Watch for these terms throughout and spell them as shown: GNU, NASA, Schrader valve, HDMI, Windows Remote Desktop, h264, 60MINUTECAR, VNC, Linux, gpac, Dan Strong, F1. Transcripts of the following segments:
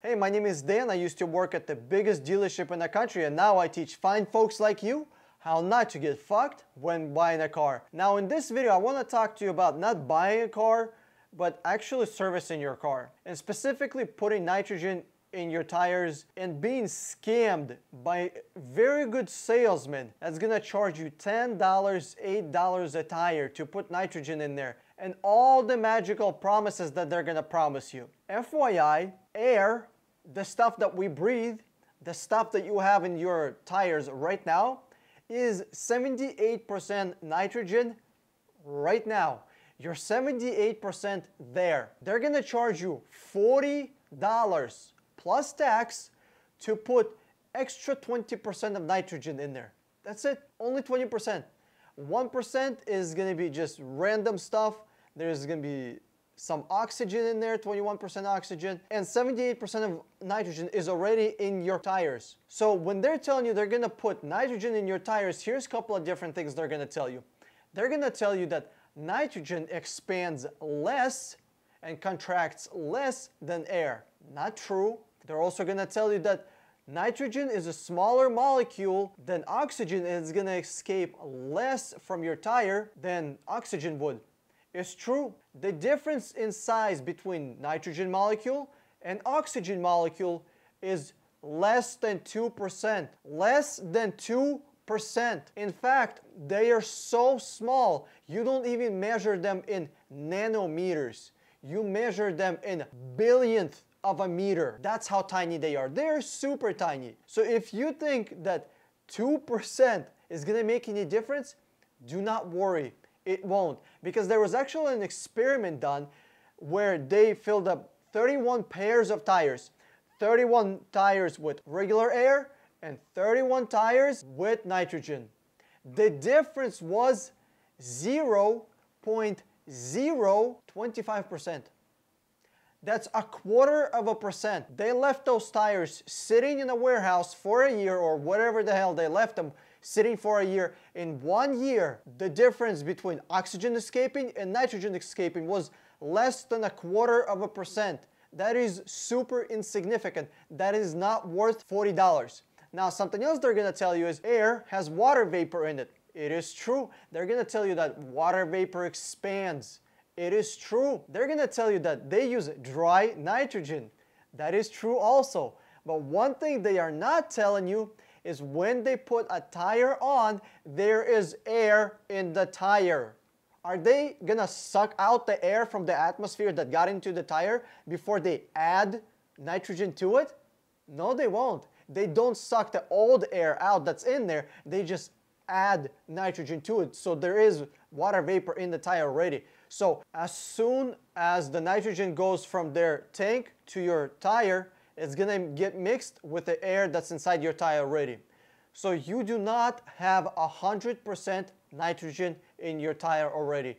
Hey, my name is Dan. I used to work at the biggest dealership in the country, and now I teach fine folks like you how not to get fucked when buying a car. Now in this video, I want to talk to you about not buying a car, but actually servicing your car. And specifically putting nitrogen in your tires and being scammed by very good salesmen that's gonna charge you $10, $8 a tire to put nitrogen in there, and all the magical promises that they're gonna promise you. FYI, air, the stuff that we breathe, the stuff that you have in your tires right now, is 78% nitrogen right now. You're 78% there. They're gonna charge you $40 plus tax to put extra 20% of nitrogen in there. That's it, only 20%. 1% is gonna be just random stuff. There's gonna be some oxygen in there, 21% oxygen, and 78% of nitrogen is already in your tires. So when they're telling you they're gonna put nitrogen in your tires, here's a couple of different things they're gonna tell you. They're gonna tell you that nitrogen expands less and contracts less than air. Not true. They're also gonna tell you that nitrogen is a smaller molecule than oxygen, and it's gonna escape less from your tire than oxygen would. It's true. The difference in size between nitrogen molecule and oxygen molecule is less than 2%. Less than 2%. In fact, they are so small, you don't even measure them in nanometers. You measure them in billionth of a meter. That's how tiny they are. They're super tiny. So if you think that 2% is gonna make any difference, do not worry, it won't. Because there was actually an experiment done where they filled up 31 pairs of tires. 31 tires with regular air and 31 tires with nitrogen. The difference was 0.025%. That's 1/4%. They left those tires sitting in a warehouse for a year, or whatever the hell they left them sitting for a year. In 1 year, the difference between oxygen escaping and nitrogen escaping was less than 1/4%. That is super insignificant. That is not worth $40. Now, something else they're gonna tell you is air has water vapor in it. It is true. They're gonna tell you that water vapor expands. It is true. They're gonna tell you that they use dry nitrogen. That is true also. But one thing they are not telling you is when they put a tire on, there is air in the tire. Are they gonna suck out the air from the atmosphere that got into the tire before they add nitrogen to it? No, they won't. They don't suck the old air out that's in there. They just add nitrogen to it. So there is water vapor in the tire already. So as soon as the nitrogen goes from their tank to your tire, it's gonna get mixed with the air that's inside your tire already. So you do not have 100% nitrogen in your tire already.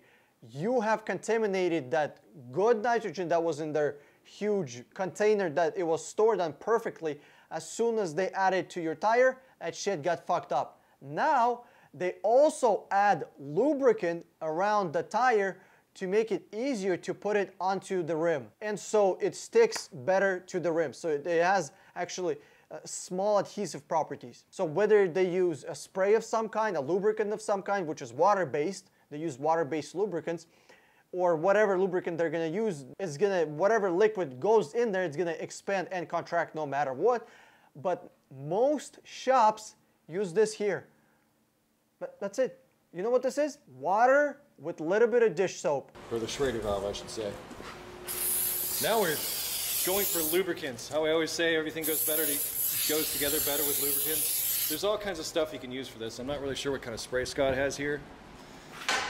You have contaminated that good nitrogen that was in their huge container that it was stored on perfectly. As soon as they add it to your tire, that shit got fucked up. Now, they also add lubricant around the tire to make it easier to put it onto the rim. And so it sticks better to the rim. So it has actually small adhesive properties. So whether they use a spray of some kind, a lubricant of some kind, which is water-based, they use water-based lubricants, or whatever lubricant they're gonna use, it's gonna, whatever liquid goes in there, it's gonna expand and contract no matter what. But most shops use this here. But that's it. You know what this is? Water with a little bit of dish soap. Or the Schrader valve, I should say. Now we're going for lubricants. How I always say, everything goes together better with lubricants. There's all kinds of stuff you can use for this. I'm not really sure what kind of spray Scott has here,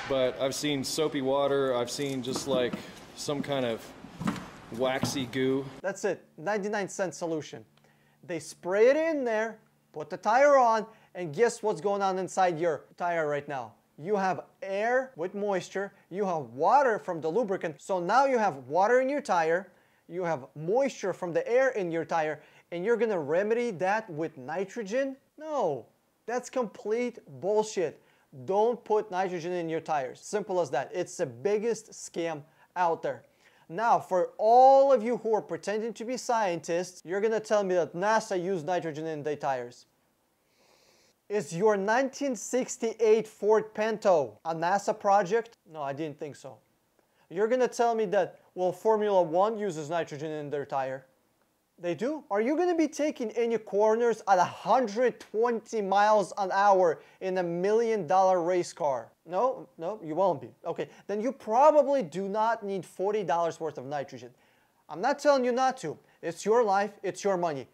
but I've seen soapy water. I've seen just like some kind of waxy goo. That's it, 99-cent solution. They spray it in there, put the tire on, and guess what's going on inside your tire right now? You have air with moisture, you have water from the lubricant, so now you have water in your tire, you have moisture from the air in your tire, and you're gonna remedy that with nitrogen? No, that's complete bullshit. Don't put nitrogen in your tires, simple as that. It's the biggest scam out there. Now, for all of you who are pretending to be scientists, you're gonna tell me that NASA used nitrogen in their tires. Is your 1968 Ford Pinto a NASA project? No, I didn't think so. You're gonna tell me that, well, Formula One uses nitrogen in their tire. They do? Are you gonna be taking any corners at 120 miles an hour in $1 million race car? No, no, you won't be. Okay, then you probably do not need $40 worth of nitrogen. I'm not telling you not to. It's your life, it's your money.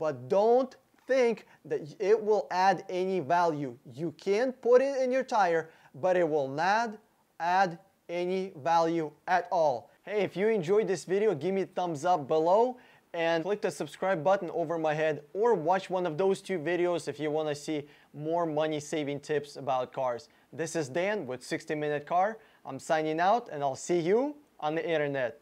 But don't think that it will add any value. You can put it in your tire, but it will not add any value at all. Hey, if you enjoyed this video, give me a thumbs up below and click the subscribe button over my head, or watch one of those two videos if you want to see more money saving tips about cars. This is Dan with 60 Minute Car. I'm signing out and I'll see you on the internet.